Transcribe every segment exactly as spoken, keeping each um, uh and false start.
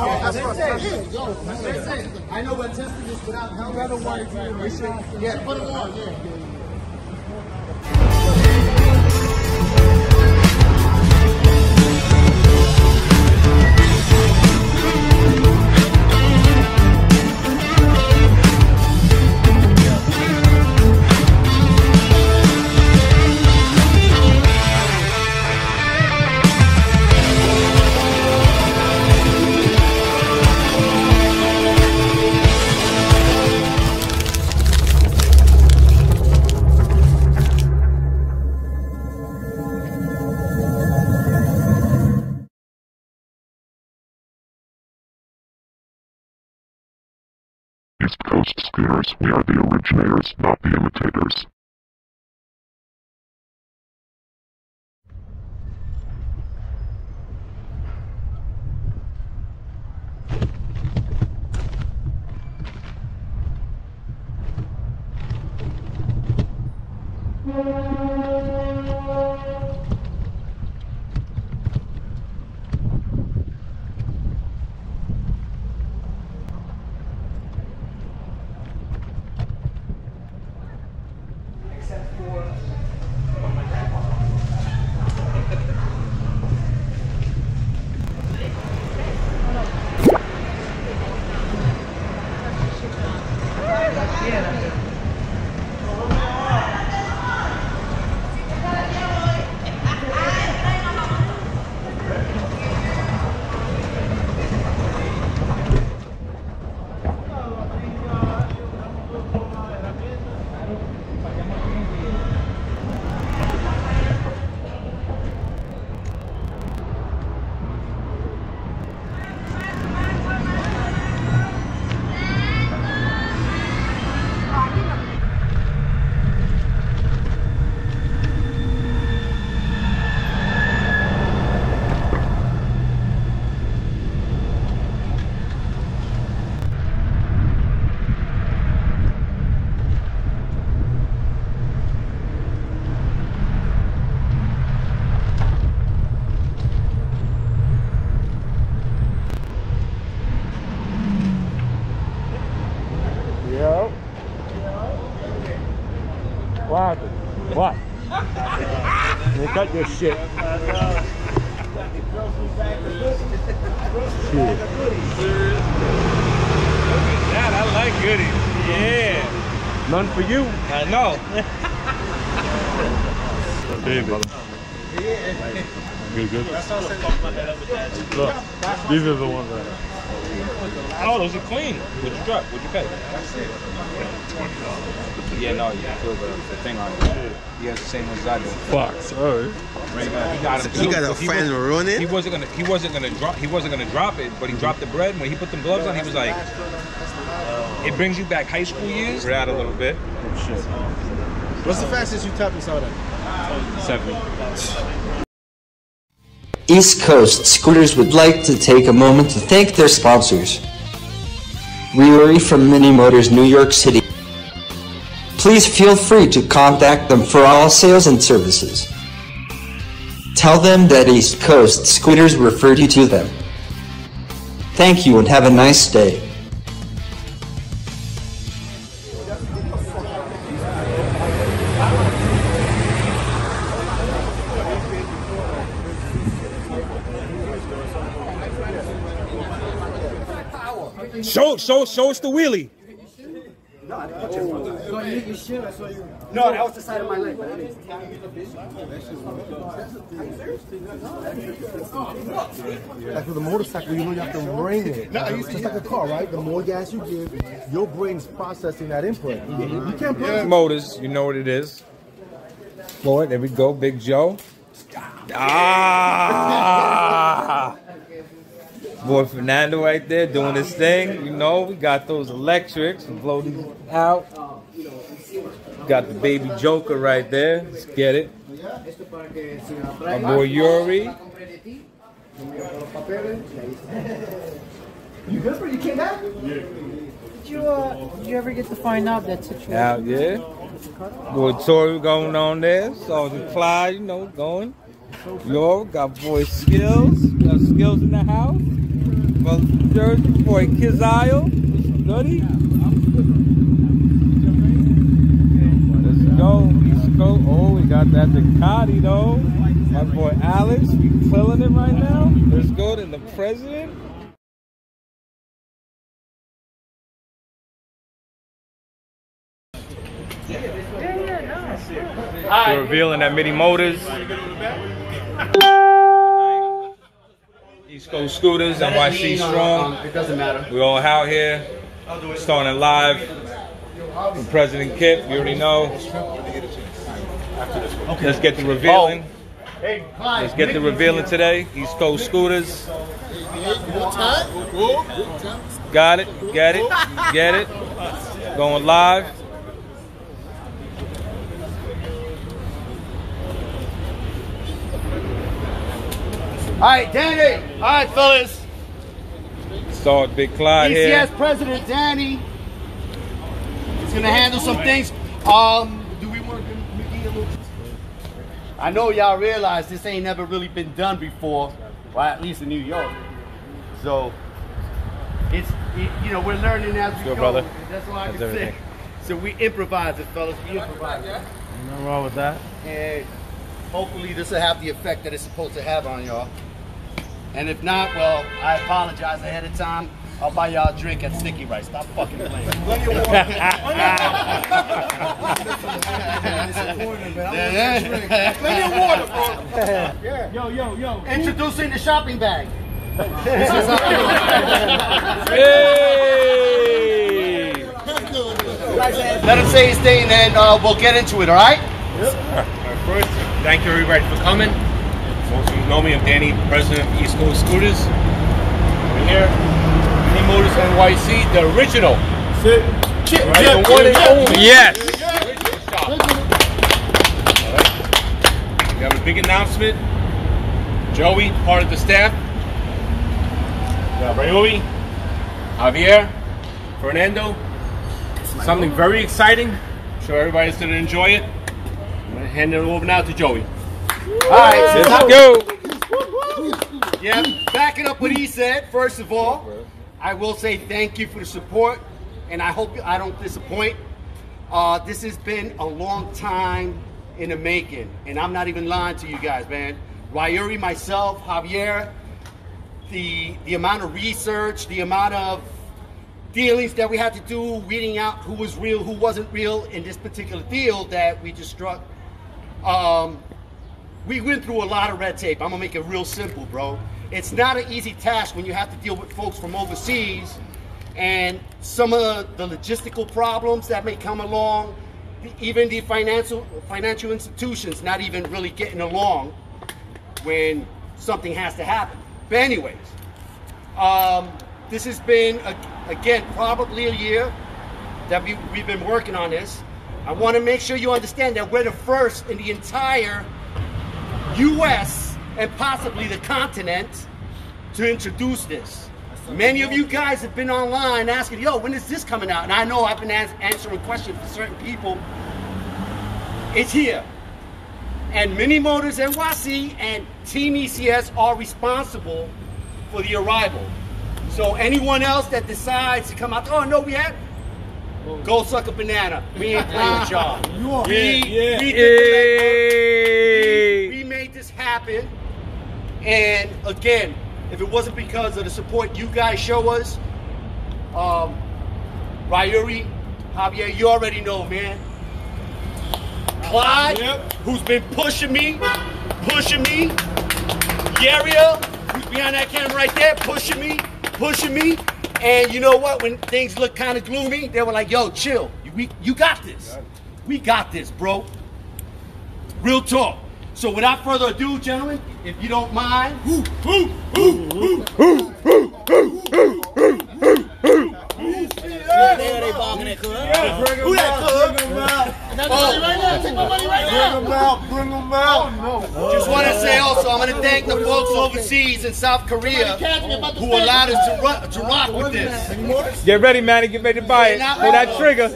Yeah, that's it. That's it. I know, but testing this without help. Better white. Yeah, put it on. Yeah. East Coast Scooters, we are the originators, not the imitators. What happened? What? They cut your shit. Shit. Look at that, I like goodies. Yeah. None for you. I know. Hey, brother. Good, good. Look, these are the ones that are. Oh, those are clean. What you drop? What you pay? That's it. twenty dollars. Yeah, no, you feel the, the thing on it. He has the same ones I do. Fuck, sorry. Right, uh, he got, so he got a so friend ruin it. He wasn't gonna, he wasn't gonna drop, he wasn't gonna drop it, but he dropped the bread. When he put them gloves on, he was like, it brings you back high school years. We're out a little bit. Oh, shit. What's the fastest you tapped this out at? Seven. East Coast Scooters would like to take a moment to thank their sponsors. Rewari from Minimotors, New York City. Please feel free to contact them for all sales and services. Tell them that East Coast Scooters referred you to them. Thank you and have a nice day. Show, show, show us the wheelie. No, I didn't put your phone on. So you should, I saw you. No, that was the side of my leg. But I didn't. Like with a motorcycle, you know you have to brain it. No, it's just like a car, right? The more gas you give, your brain's processing that input. You can't play motors, you know what it is. Floyd, there we go, Big Joe. Ah! Boy Fernando right there doing his thing. You know, we got those electrics and blow these out. Got the baby Joker right there. Let's get it. My boy Yuri. You good for you came back? Yeah. Did you uh did you ever get to find out that situation? Out, yeah. Boy Toru going on there. Sergeant Clyde, you know, going. Yo, got boy Skills. Got Skills in the house. from Jersey for a kid's aisle. This is Goody. Let's go. East Coast. Oh, we got that Ducati though. My boy Alex, we killing it right now. Let's go to the president. We're revealing at Minimotors. East Coast Scooters, N Y C Strong. It doesn't matter. We're all out here, starting live from President Kip. You already know. Let's get the revealing. Let's get the revealing today. East Coast Scooters. Got it, get it, get it. Going live. All right, Danny. All right, fellas. Saw it, Big Clyde here. E C S President Danny is gonna handle some things. Um, do we want to? Little... I know y'all realize this ain't never really been done before, well, at least in New York. So it's it, you know, we're learning as we go, brother. That's all I That's can everything. say. So we improvise it, fellas. We improvise. Nothing wrong with that. And hopefully this will have the effect that it's supposed to have on y'all. And if not, well, I apologize ahead of time. I'll buy y'all a drink at Sticky Rice. Stop fucking playing. Plenty of water. Plenty of water, bro. Yo, yo, yo. Introducing the shopping bag. This is how we do it. Hey. Let him say his thing, and uh, we'll get into it, all right? Yep. All right, first. Thank you everybody for coming. Most of you know me, I'm Danny, president of East Coast Scooters. We're here, Minimotors N Y C, the original. Sit. Chip, right, chip, the one and only. Yes. yes. Original shop. Right. We have a big announcement. Joey, part of the staff. We have Rewari, Javier, Fernando. Something very exciting. I'm sure everybody's going to enjoy it. Hand it over now to Joey. All right, so let's go. Yeah, backing up what he said. First of all, I will say thank you for the support, and I hope I don't disappoint. Uh, this has been a long time in the making, and I'm not even lying to you guys, man. Rewari, myself, Javier, the the amount of research, the amount of dealings that we had to do, weeding out who was real, who wasn't real in this particular deal that we just struck. Um, we went through a lot of red tape. I'm gonna make it real simple, bro. It's not an easy task when you have to deal with folks from overseas and some of the logistical problems that may come along, even the financial financial institutions not even really getting along when something has to happen. But anyways, um, this has been, a, again, probably a year that we, we've been working on this. I want to make sure you understand that we're the first in the entire U S and possibly the continent to introduce this. Many of you guys have been online asking, yo, when is this coming out? And I know I've been answering questions for certain people. It's here. And Minimotors N Y C and Team E C S are responsible for the arrival. So anyone else that decides to come out, oh, no, we have. Go suck a banana. We ain't playing with y'all. We, yeah, yeah. we, we, we made this happen. And again, if it wasn't because of the support you guys show us, um, Rewari, Javier, you already know, man. Clyde, yep. who's been pushing me, pushing me. Yariel, who's behind that camera right there, pushing me, pushing me. And you know what? When things look kind of gloomy, they were like, yo, chill. We, you got this. We got this, bro. Real talk. So without further ado, gentlemen, if you don't mind. Who that club? Just want to say also, I'm going to thank the folks overseas in South Korea who allowed us to rock with this. Get ready, man, and get ready to buy it. Pull that trigger.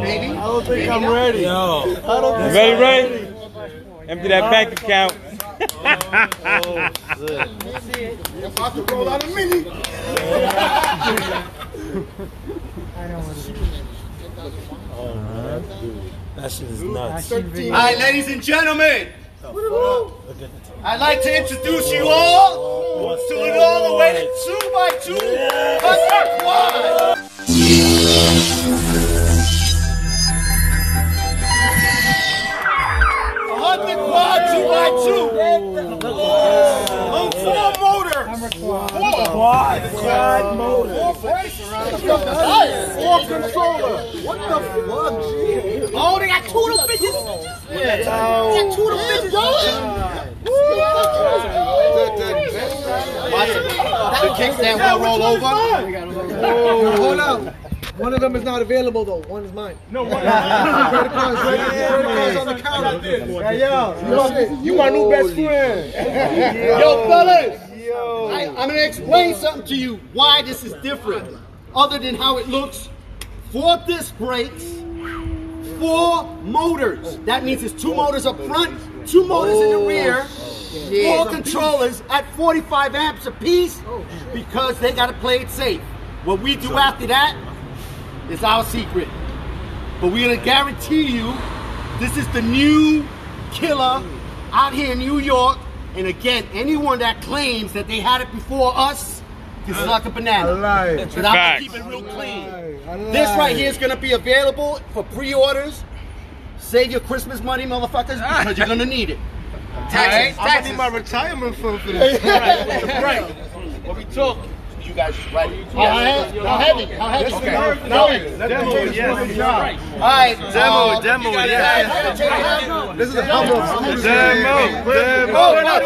Baby, I don't think I'm ready. You ready, Ray? Empty that bank account. Oh, about to roll out a mini. I know what it is. Uh-huh. That shit is nuts. All right, ladies and gentlemen, I'd like to introduce you all to an all-awaited two by two Hunter Quad. A Hunter Quad two by two. On four motors. Quad. Quad motor. Four brakes. Four controller. What the fuck, G? Oh, they got two of them bitches. They got two of them bitches. The kickstand will roll over. Hold up. One of them is not available though. One is mine. No, one is mine. Credit cards, credit cards on the counter. Hey, yo. You my new best friend. Yo, fellas. I, I'm going to explain something to you why this is different. Other than how it looks, four disc brakes, four motors. That means it's two motors up front, two motors in the rear, four controllers at forty-five amps a piece because they got to play it safe. What we do after that is our secret. But we're going to guarantee you this is the new killer out here in New York. And again, anyone that claims that they had it before us is like a banana. Because I'm gonna keep it real clean. This right here is gonna be available for pre-orders. Save your Christmas money, motherfuckers, because you're gonna need it. Taxes, taxes. I need my retirement fund for this. Right, right. What we talking? You guys ready? How heavy? How heavy? How heavy? Okay. No, demo, yes. All right. Demo, demo, yes. This is a humble. Demo,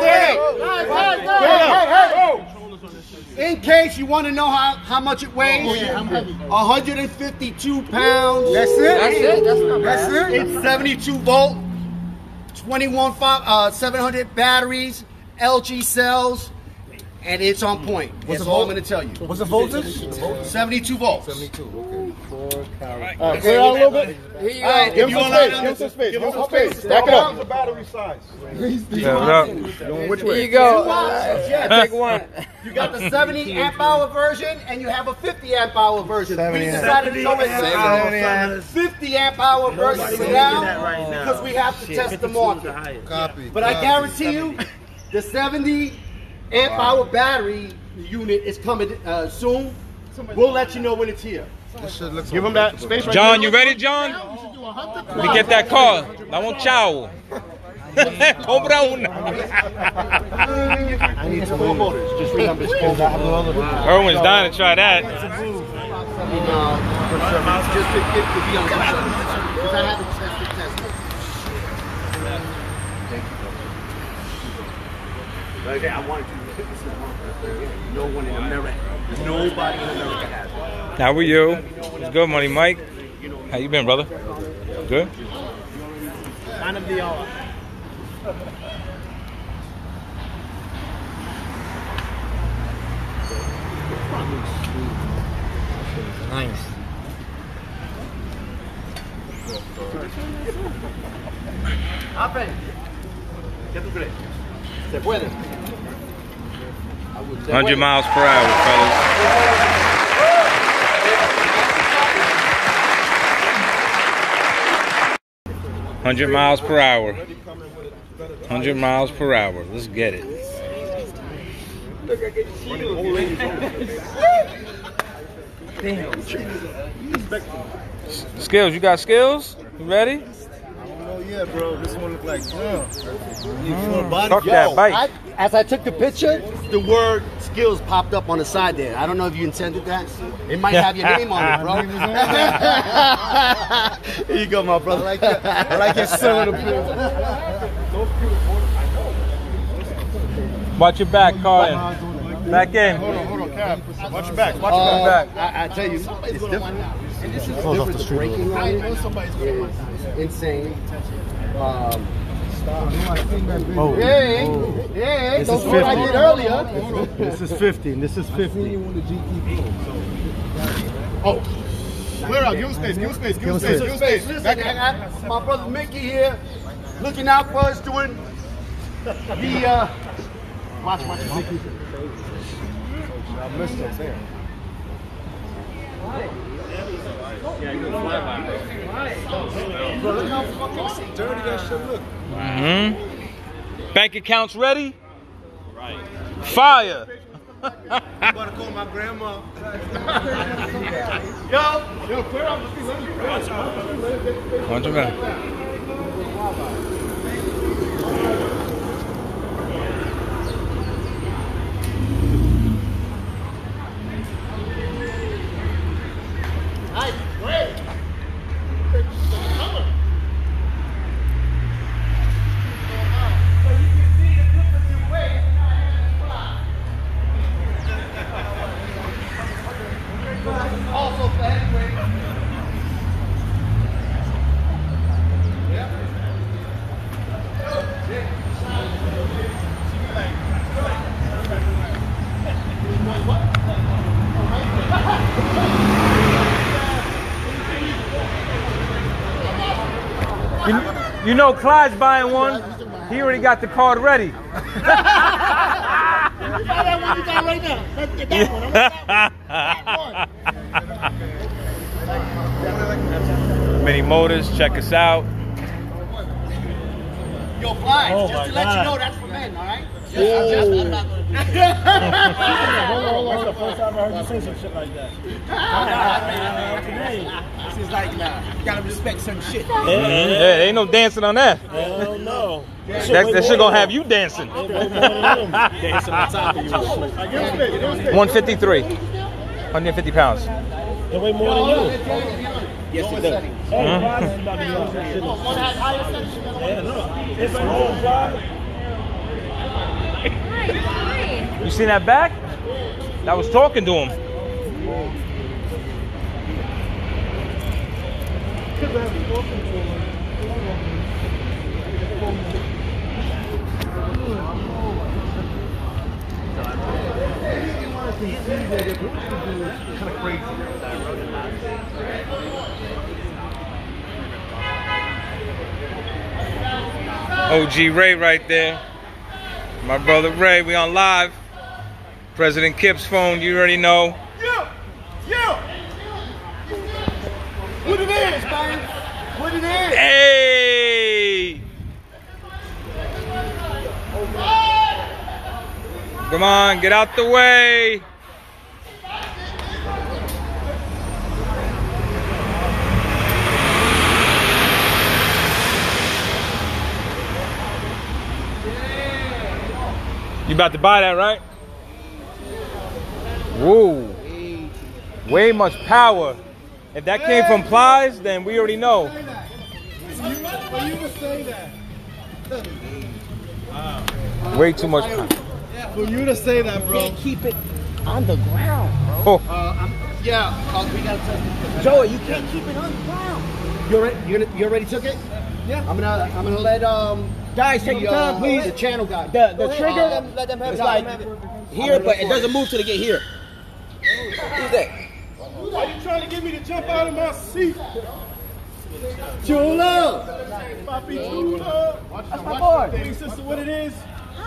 demo. In case you want to know how, how much it weighs, one hundred fifty-two pounds. That's it? That's it? That's it? It's seventy-two volt, twenty-one five, uh, seven hundred batteries, L G cells. And it's on point. What's the volt? I'm going to tell you. What's the voltage? seventy-two volts. seventy-two, okay. Four, all right. All right, clear out a little bit. Here you go. All right, give us some space. Give us some space. Give us some space. Back it up. The battery size. Which way? Here you go. Two options. Yeah, take one. You got the seventy amp hour version, and you have a fifty amp hour version. We decided to go with fifty amp hour version now because we have to test the market. Copy. But I guarantee you, the seventy amp hour battery unit is coming uh, soon. We'll let you know when it's here. This shit looks Give him that space right John, there. You ready, John? Let me get that car. I want chow. Cobra una. I need some more motors. Just remember it's cold. Erwin's dying to try that. Okay, I wanted you to pick this up. No one in America, nobody in America has it. How are you? It's good, Money Mike. How you been, brother? Good? None of the all. Nice. Happen. ¿Qué tú crees? Se puede. one hundred miles per hour, fellas. one hundred miles per hour. one hundred miles per hour. Let's get it. Look, I get you. Skills, you got skills? You ready? Yeah, bro, this one look like yeah. mm. body. Fuck Yo, that bike. I, as I took the picture, the word skills popped up on the side there. I don't know if you intended that. It might have your name on it, bro. Here you go, my brother. I like your, I like your son of the Watch your back, Carlin. Back in. Hold on, hold on, Cap. Watch your back. Watch uh, your back. I, I tell you, somebody's it's different. And this is off the street. I know somebody's going to insane. Um, oh, yeah, oh. yeah. This is fifty. I did earlier. This is fifty. This is fifty. Oh, clear out. Give him space. Give him space. Give him space. Give him space. Listen, I got my brother Mickey here, looking out for us, doing The, uh, watch, watch, watch. I missed it there. Yeah, you can fly by. Bro, look how fucking dirty that shit look. Mm-hmm. Bank account's ready? Right. Fire! I'm about to call my grandma. Yo, yo, clear up the three hundred. one hundred. You know Clyde's buying one. He already got the card ready. That one you got right now. Let's get that one. I want that one. Minimotors, check us out. Yo, Clyde, oh just to God. Let you know, that's for men, all right? Just, just, I'm not going to do that. Hold on, hold on. That's the first time I heard you say some shit like that. I mean, I mean, it's like, nah, you gotta respect certain shit. Yeah, yeah, ain't no dancing on that. Hell no. That, that, that shit gonna have you dancing. Dancing on top of you. one fifty-three. one hundred fifty pounds. They weigh more than you. Yes, it does. Mm-hmm. It's wrong, bro. You seen that back? That was talking to him. O G Ray right there. My brother Ray, we on live. President Kip's phone, you already know. Yeah! Yeah! What it is, man? What it is? Hey! Come on, get out the way! You about to buy that, right? Whoa! Way much power. If that came from Plies, then we already know. Way too much. For you to say that, bro. You can't keep it on the ground, bro. Oh. Uh, I'm, yeah. Uh, we gotta test it. Joey, you can't keep it on the ground. You already, you, you already took it? Yeah. I'm gonna, I'm gonna let um guys take your time, please. The channel guy. The, the trigger. Uh, let, them, let them have it. It's like here, but it doesn't move till they get here. Who's that? Why you trying to get me to jump out of my seat? Chula! Papi Chula! That's my boy! Hey sister, what it is? Hi!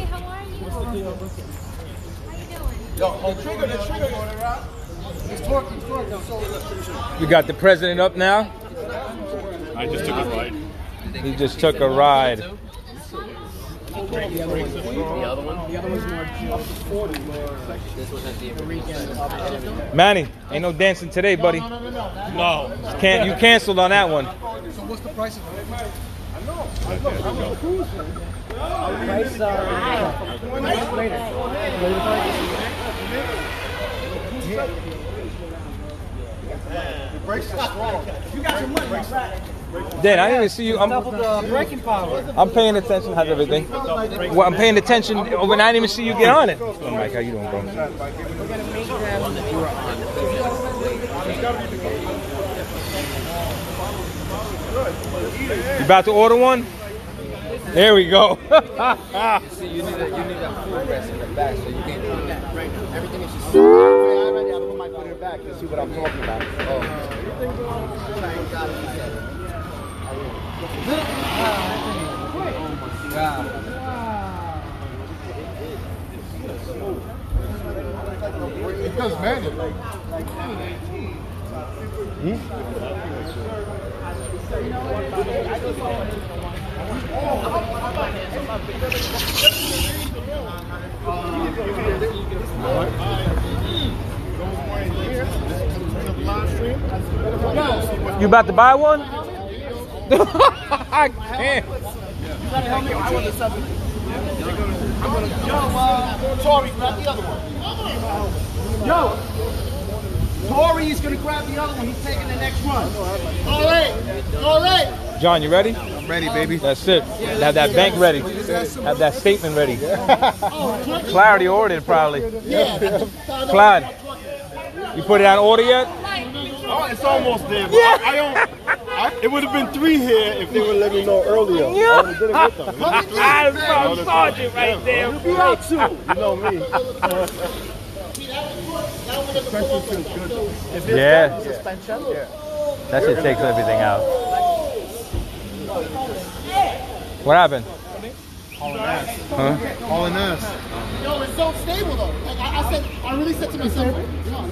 How are you? What's the deal? How you doing? Yo, the trigger, the trigger on it, right? He's talking, he's talking. We got the president up now. I just took a ride. He just took a ride. The other one's more cute. Manny, ain't no dancing today, buddy. No, no, no, no. no. Can't, you canceled on that one. So what's the price of it? I know. I know. The brakes are strong. You got your money. Dan, I didn't even see you. I'm, I'm paying attention. How's everything? Well, I'm paying attention when I didn't even see you get on it. Oh, Mike, how you doing, bro? You about to order one? There we go. You see, you need a, you need a full rest in the back, so you can't do that. Everything is just. I already have a mic put in the back to see what I'm talking about. Oh. Oh my God. does magic. You about to buy one? I can't. You gotta help me. I want the subject. I'm gonna, yo, uh, Tori's grab the other one. Yo, Tori is gonna grab the other one. He's taking the next run. All right, all right. John, you ready? I'm ready, baby. That's it. Yeah, have that bank ready. Have that statement ready. Clarity ordered, probably. Yeah. Clyde, you put it on order yet? Oh, it's almost there. Bro. Yeah. I, I don't. I, it would have been three here if they would let me know earlier. Yeah. I would have did it with them. It was three. I saw a sergeant right yeah, there. You'll be out too. You know me. Suspension feels good. If there's yeah. suspension, yeah. that shit takes everything out. What happened? All in us. Huh? All in us. Yo, it's so stable though. Like I, I said, I really said to myself, no,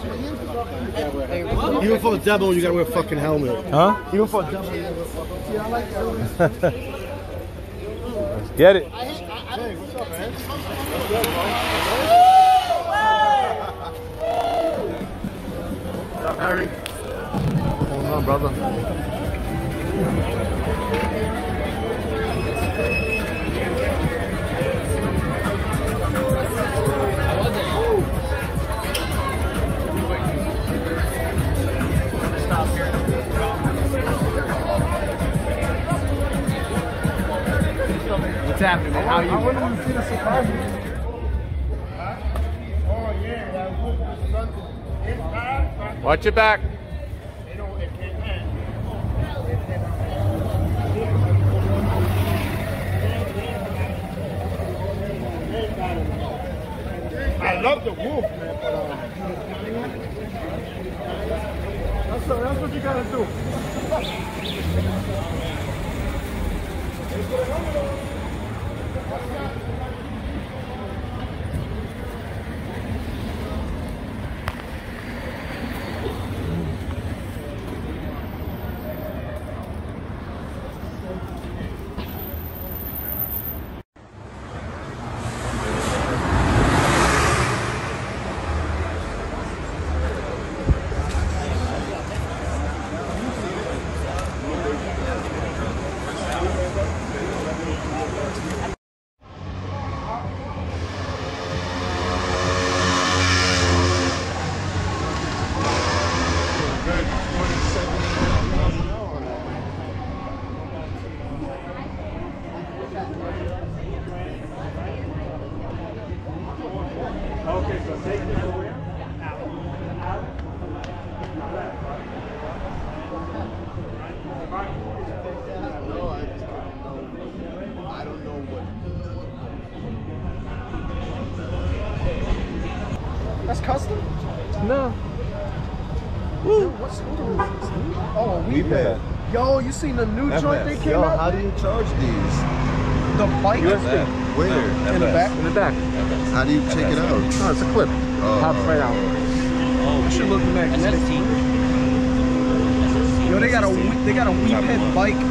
even for a demo, you gotta wear a fucking helmet. Huh? Even for a demo, you gotta wear a fucking helmet. Let's get it. Hey, what's up, man? What's up, Harry? What's up, brother? What's happening, man? How are you? I wouldn't even see the surprise. Oh, yeah. Watch your back. I love the wolf, man. But, uh, that's, uh, that's what you gotta do. That's custom? No. Woo. What scooter is this? Oh, WePed. Yo, you seen the new joint they came out? Yo, how do you charge these? The bike is where? In the back? In the back. How do you take it out? No, it's a clip. Oh. It pops right out. Oh, I should look at that. S S T? Yo, they got a they got a WePed bike.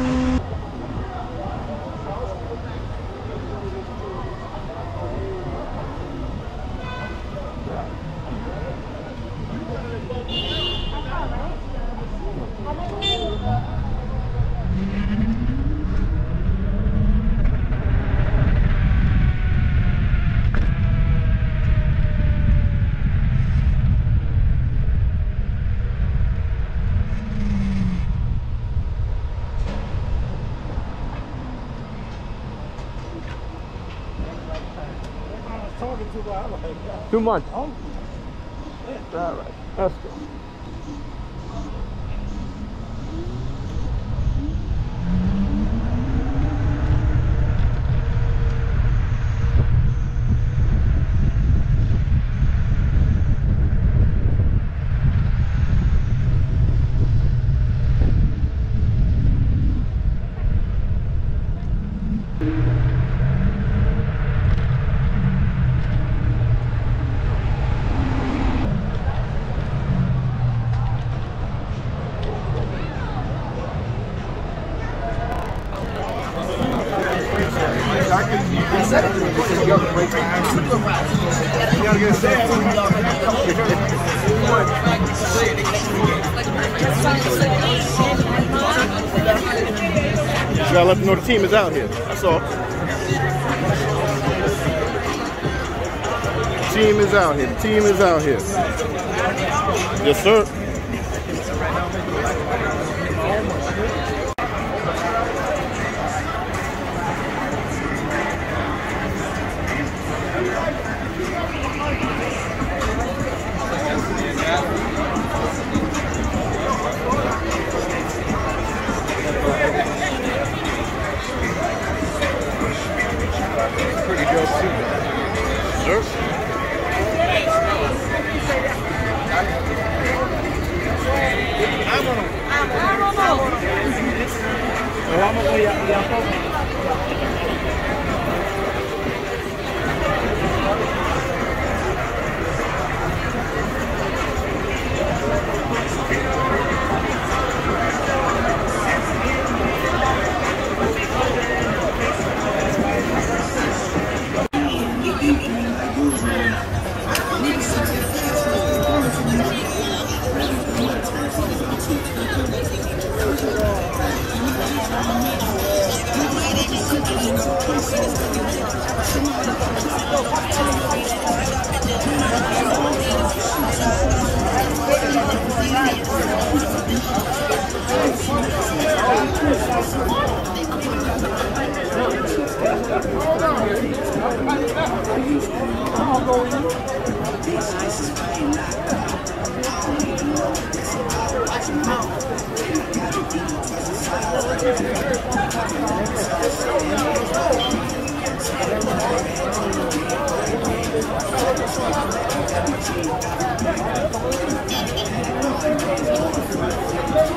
Too much. Oh. Yeah. All right. That's good. Just gotta let them know the team is out here. That's all. The team is out here. The team is out here. Yes, sir. Pretty dope too. Sir. Thank you.